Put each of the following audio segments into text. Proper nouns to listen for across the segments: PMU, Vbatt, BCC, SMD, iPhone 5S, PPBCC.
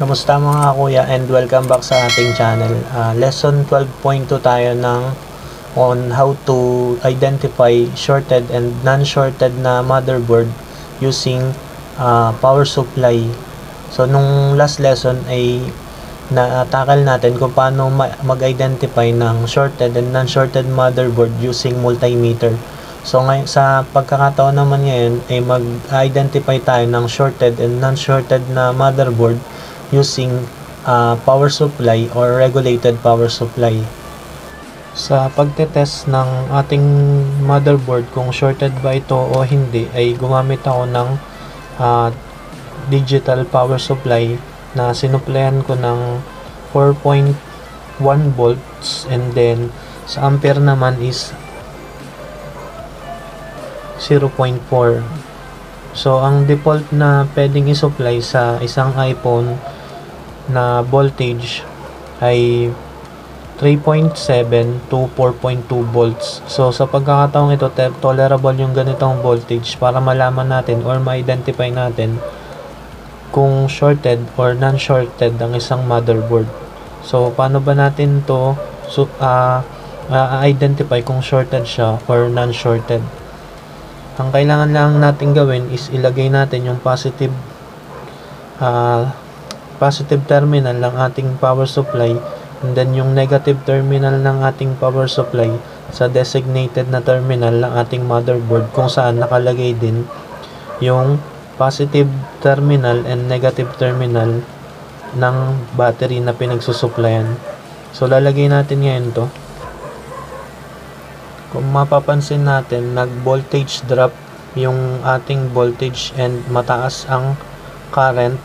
Kamusta mga kuya, and welcome back sa ating channel. Lesson 12.2 tayo on how to identify shorted and non-shorted na motherboard using power supply. So nung last lesson ay natakal natin kung paano mag-identify ng shorted and non-shorted motherboard using multimeter. So ngayon, sa pagkakataon naman ngayon ay mag-identify tayo ng shorted and non-shorted na motherboard using power supply or regulated power supply. Sa pagtetest ng ating motherboard kung shorted ba ito o hindi ay gumamit ako ng digital power supply na sinuplayan ko ng 4.1 volts, and then sa ampere naman is 0.4. So ang default na pwedeng i-supply sa isang iPhone na voltage ay 3.7 to 4.2 volts. So sa pagkakataong ito, tolerable yung ganitong voltage para malaman natin or ma-identify natin kung shorted or non-shorted ang isang motherboard. So paano ba natin to identify kung shorted siya or non-shorted? Ang kailangan lang natin gawin is ilagay natin yung positive terminal ng ating power supply, and then yung negative terminal ng ating power supply sa designated na terminal ng ating motherboard kung saan nakalagay din yung positive terminal and negative terminal ng battery na pinagsusuplayan. So lalagay natin ngayon to. Kung mapapansin natin, nag-voltage drop yung ating voltage and mataas ang current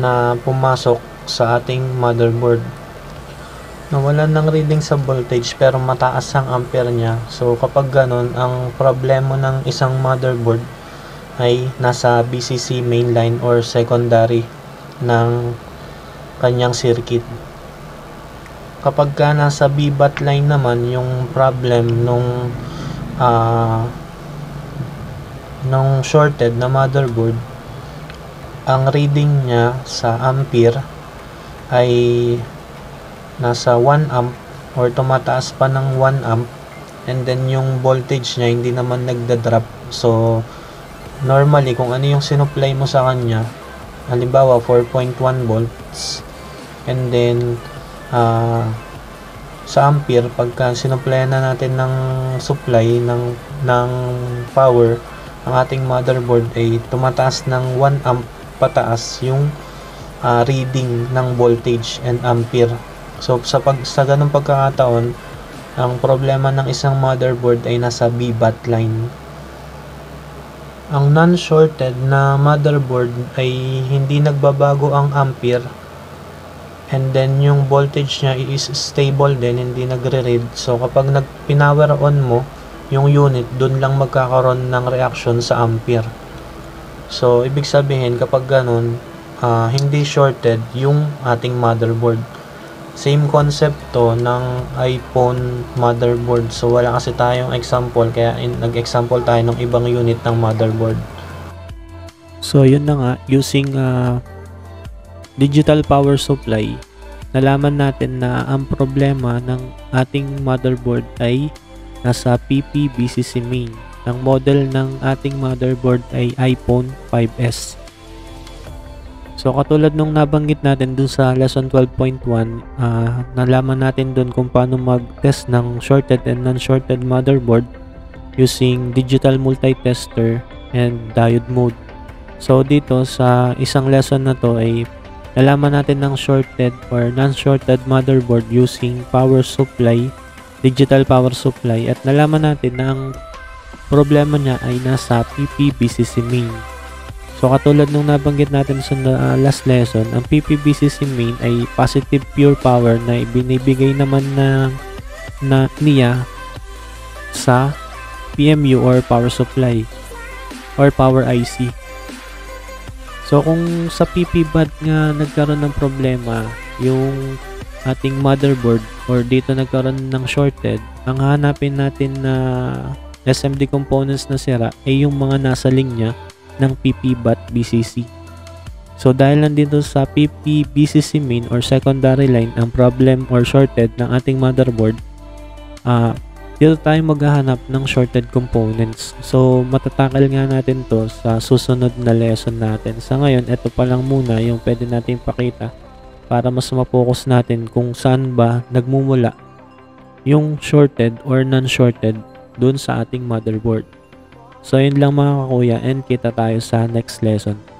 na pumasok sa ating motherboard. Nawalan ng reading sa voltage pero mataas ang ampere niya. So kapag ganun, ang problema ng isang motherboard ay nasa BCC mainline or secondary ng kanyang circuit. Kapag ka nasa Vbatt line naman yung problem nung shorted na motherboard, ang reading niya sa ampere ay nasa 1 amp or tumataas pa ng 1 amp, and then yung voltage niya hindi naman nagda-drop. So normally kung ano yung sinupply mo sa kanya, halimbawa 4.1 volts, and then sa ampere, pagka sinuplayan na natin ng supply ng power, ang ating motherboard ay tumataas ng 1 amp pataas yung reading ng voltage and ampere. So sa ganung pagkakataon, ang problema ng isang motherboard ay nasa Vbatt line. Ang non-shorted na motherboard ay hindi nagbabago ang ampere, and then yung voltage niya is stable din, hindi nagre-read. So kapag nag-power on mo yung unit, dun lang magkakaroon ng reaction sa ampere. So ibig sabihin kapag ganun, hindi shorted yung ating motherboard. Same concept to ng iPhone motherboard. So wala kasi tayong example, kaya nag-example tayo ng ibang unit ng motherboard. So yun na nga, using digital power supply, nalaman natin na ang problema ng ating motherboard ay nasa PPBCC main. Ang model ng ating motherboard ay iPhone 5S. So katulad nung nabanggit natin dun sa lesson 12.1, nalaman natin dun kung paano mag-test ng shorted and non-shorted motherboard using digital multitester and diode mode. So dito sa isang lesson na to ay nalaman natin ng shorted or non-shorted motherboard using power supply, digital power supply, at nalaman natin na ang problema niya ay nasa PPBCC main. So katulad nung nabanggit natin sa last lesson, ang PPBCC main ay positive pure power na ibinibigay naman na niya sa PMU or power supply or power IC. So kung sa PPBCC nga nagkaroon ng problema yung ating motherboard or dito nagkaroon ng shorted, ang hanapin natin na SMD components na sira ay yung mga nasa linya ng PPBCC. So dahil nandito sa PPBCC main or secondary line ang problem or shorted ng ating motherboard, dito tayo maghahanap ng shorted components. So matatakal nga natin to sa susunod na lesson natin. Sa ngayon, ito pa lang muna yung pwede nating pakita para mas ma-focus natin kung saan ba nagmumula yung shorted or non-shorted dun sa ating motherboard. So yun lang mga kakuya, and kita tayo sa next lesson.